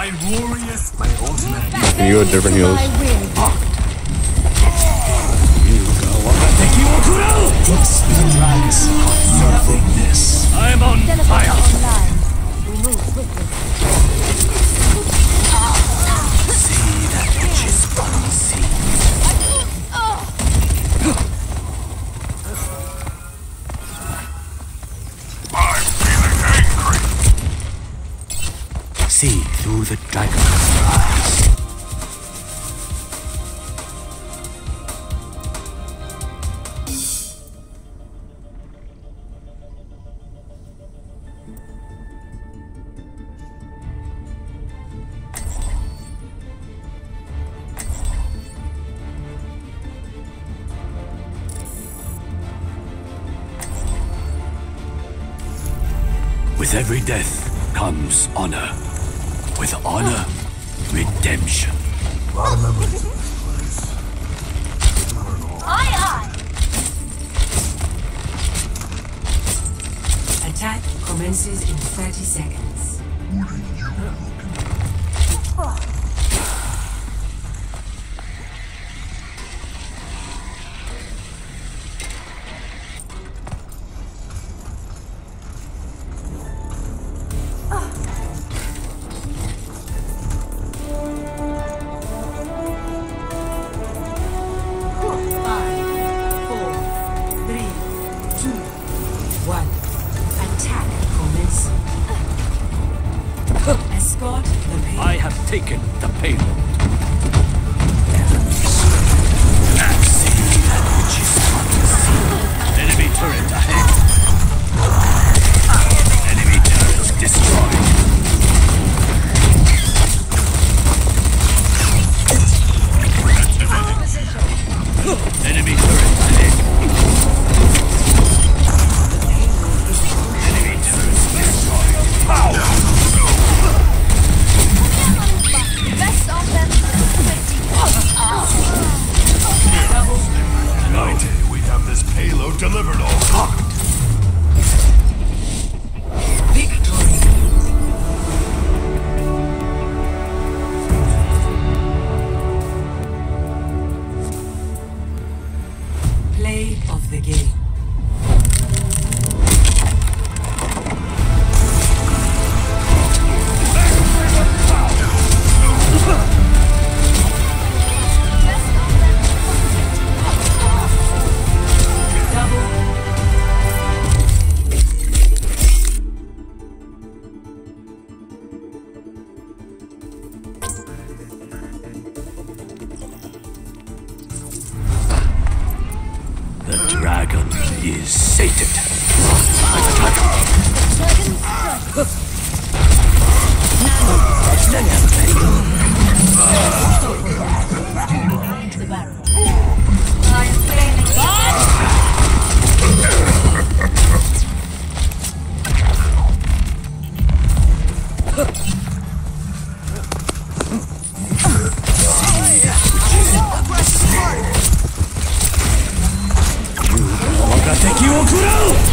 My warriors, my ultimate. Can you go different heals? I'm on fire. See that which is unseen. I'm feeling angry. See through the dragon's eyes. With every death comes honor. With honor, redemption. Aye. Attack commences in 30 seconds. I have taken the payload. Enemy turret ahead. Enemy turret destroyed. Enemy turret ahead. Enemy turret destroyed. Power! Tonight, we have this payload delivered all hot. Victory! Play of the game. Is sated. Take you all to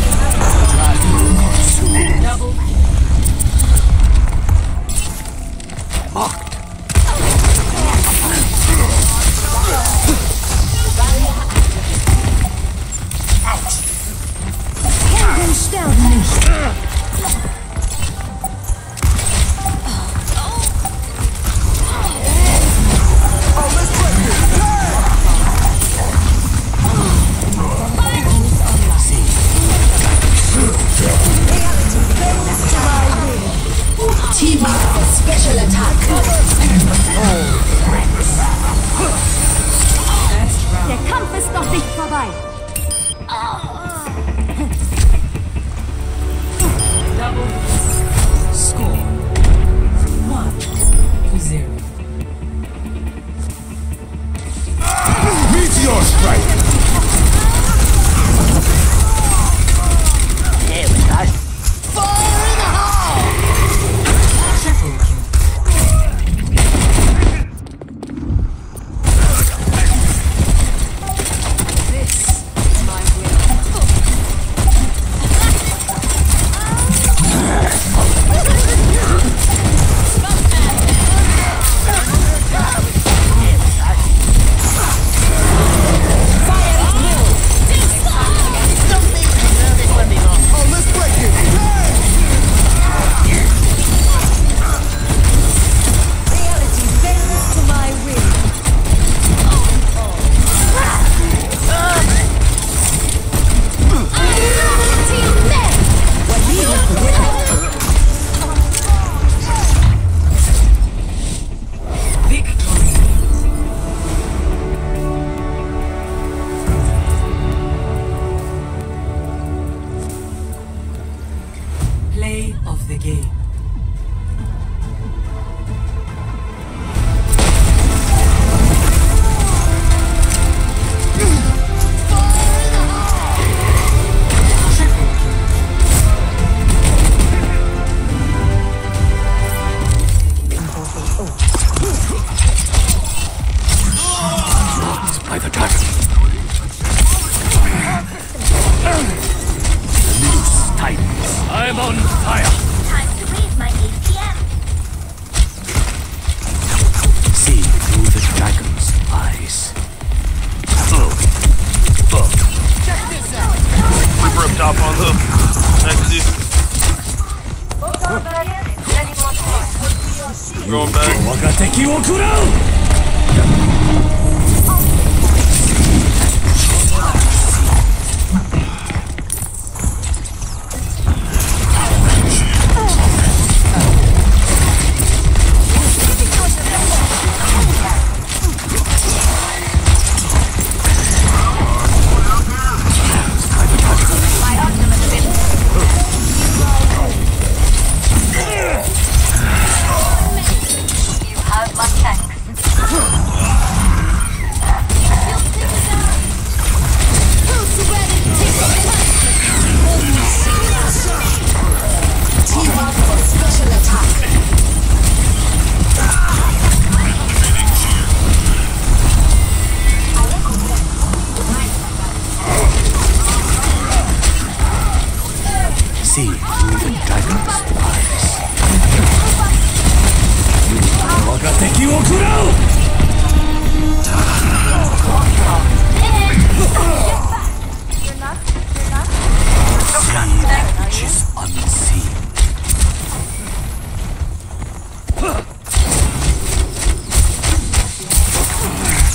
the game.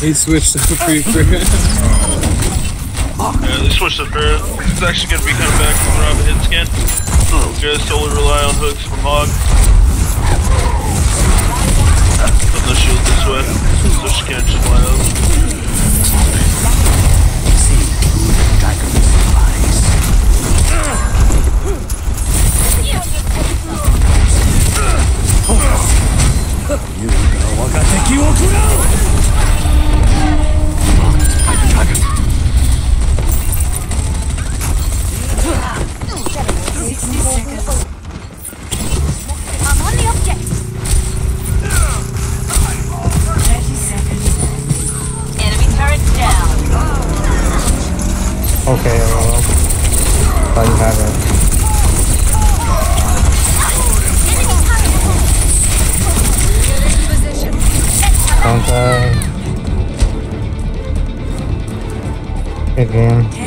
He switched to Creeper. Yeah, they switched to Pharaoh. It's actually going to be coming back from Robin Hood skin. You guys solely rely on hooks from Hog. Put the shield this way. So she can't just line up. See who the dragon's eyes. You know what I think you want to know! Okay, well, I don't have it. Counter. Good game.